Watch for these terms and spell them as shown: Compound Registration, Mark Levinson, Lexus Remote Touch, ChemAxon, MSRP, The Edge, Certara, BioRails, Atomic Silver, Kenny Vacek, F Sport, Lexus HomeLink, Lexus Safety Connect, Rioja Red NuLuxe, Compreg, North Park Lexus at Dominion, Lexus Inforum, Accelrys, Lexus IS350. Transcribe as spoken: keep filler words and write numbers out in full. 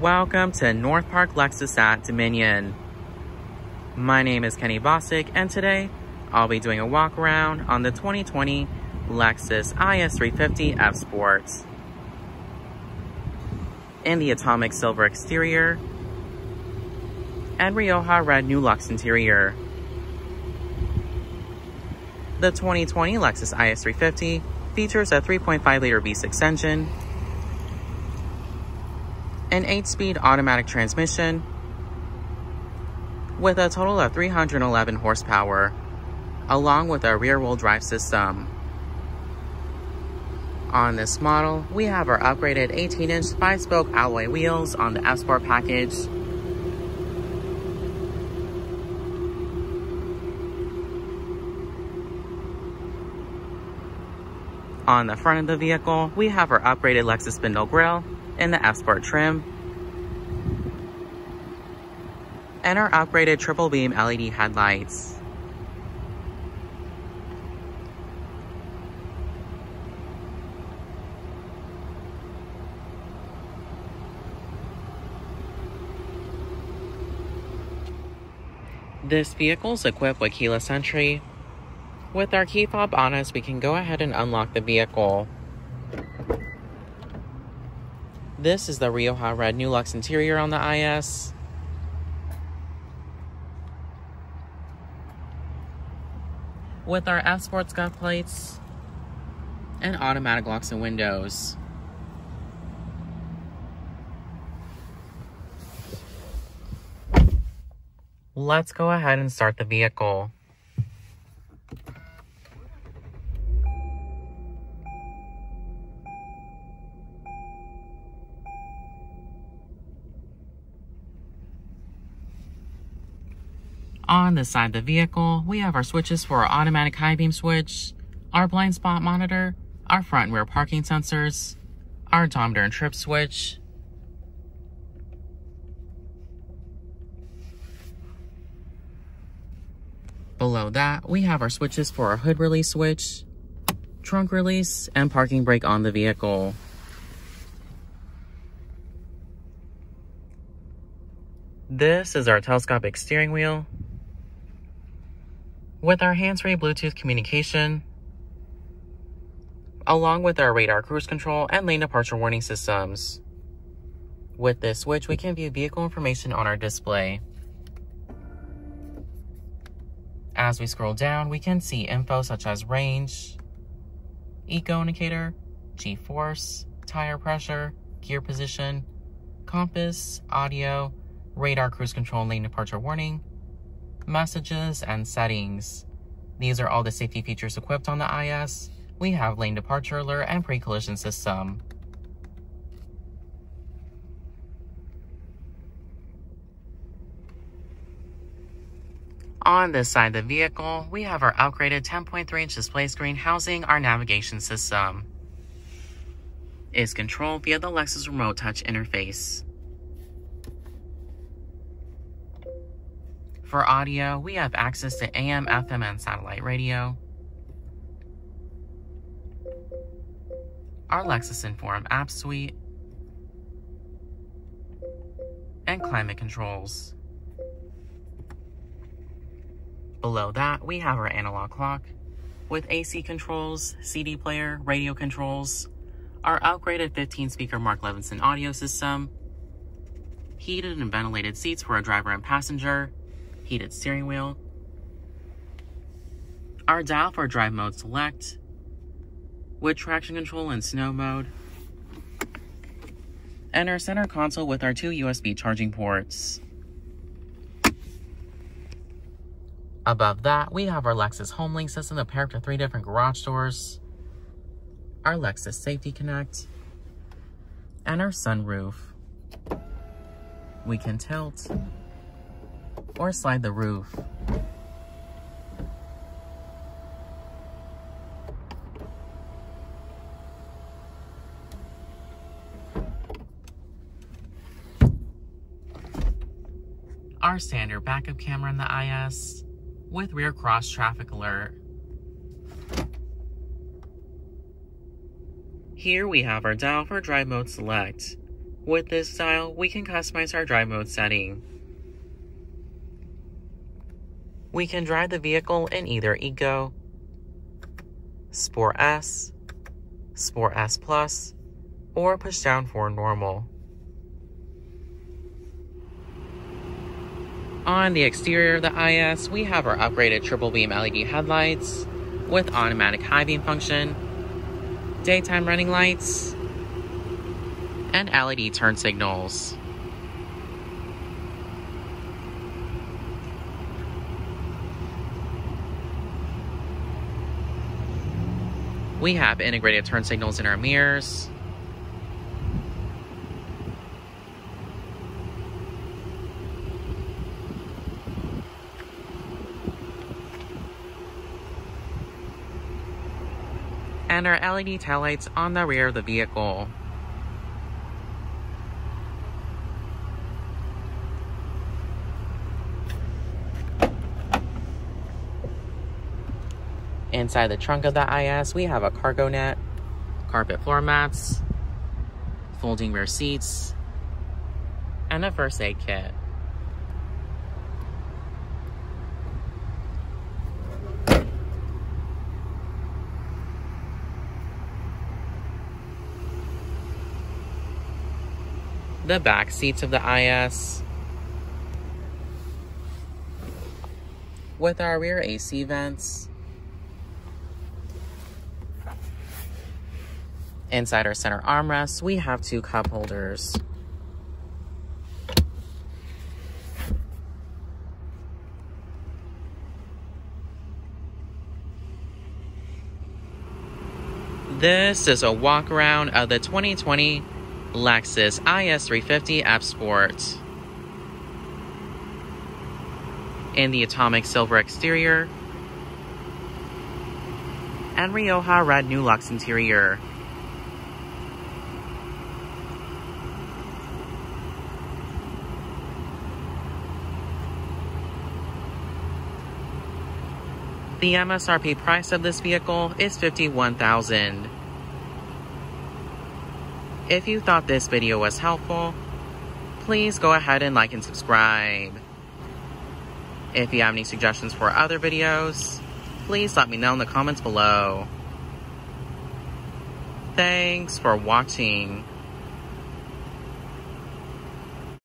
Welcome to North Park Lexus at Dominion. My name is Kenny Vacek, and today I'll be doing a walk around on the twenty twenty Lexus I S three fifty F Sport. In the Atomic Silver exterior and Rioja Red NuLuxe interior, the twenty twenty Lexus I S three fifty features a three point five liter V six engine, an eight speed automatic transmission with a total of three hundred eleven horsepower, along with a rear-wheel drive system. On this model, we have our upgraded eighteen inch five spoke alloy wheels on the F Sport package, on the front of the vehicle, we have our upgraded Lexus spindle grille in the F Sport trim, and our upgraded triple beam L E D headlights. This vehicle is equipped with keyless entry. With our key fob on us, we can go ahead and unlock the vehicle. This is the Rioja Red NuLuxe interior on the I S. With our F Sport scuff plates and automatic locks and windows. Let's go ahead and start the vehicle. On the side of the vehicle, we have our switches for our automatic high beam switch, our blind spot monitor, our front and rear parking sensors, our odometer and trip switch, below that, we have our switches for our hood release switch, trunk release, and parking brake on the vehicle. This is our telescopic steering wheel with our hands-free Bluetooth communication, along with our radar cruise control and lane departure warning systems. With this switch, we can view vehicle information on our display. As we scroll down, we can see info such as range, eco indicator, G-force, tire pressure, gear position, compass, audio, radar cruise control and lane departure warning, messages, and settings. These are all the safety features equipped on the I S. We have lane departure alert and pre-collision system. On this side of the vehicle, we have our upgraded ten point three inch display screen housing our navigation system. It's controlled via the Lexus Remote Touch interface. For audio, we have access to A M, F M, and satellite radio, our Lexus Inforum app suite, and climate controls. Below that, we have our analog clock with A C controls, C D player, radio controls, our upgraded fifteen speaker Mark Levinson audio system, heated and ventilated seats for a driver and passenger, heated steering wheel, our dial for drive mode select with traction control and snow mode, and our center console with our two U S B charging ports. Above that, we have our Lexus HomeLink system that paired to three different garage doors, our Lexus Safety Connect, and our sunroof. We can tilt or slide the roof. Our standard backup camera in the I S, with rear cross traffic alert. Here we have our dial for drive mode select With this style, we can customize our drive mode setting. We can drive the vehicle in either Eco, Sport S, Sport S Plus, or push down for normal. On the exterior of the I S, we have our upgraded triple beam L E D headlights with automatic high beam function, daytime running lights, and L E D turn signals. We have integrated turn signals in our mirrors. And our L E D taillights on the rear of the vehicle. Inside the trunk of the I S, we have a cargo net, carpet floor mats, folding rear seats, and a first aid kit. The back seats of the I S with our rear A C vents. Inside our center armrest, we have two cup holders. This is a walk around of the twenty twenty Lexus I S three fifty F Sport. In the Atomic Silver exterior and Rioja Red NuLuxe interior. The M S R P price of this vehicle is fifty-one thousand dollars. If you thought this video was helpful, please go ahead and like and subscribe. If you have any suggestions for other videos, please let me know in the comments below. Thanks for watching.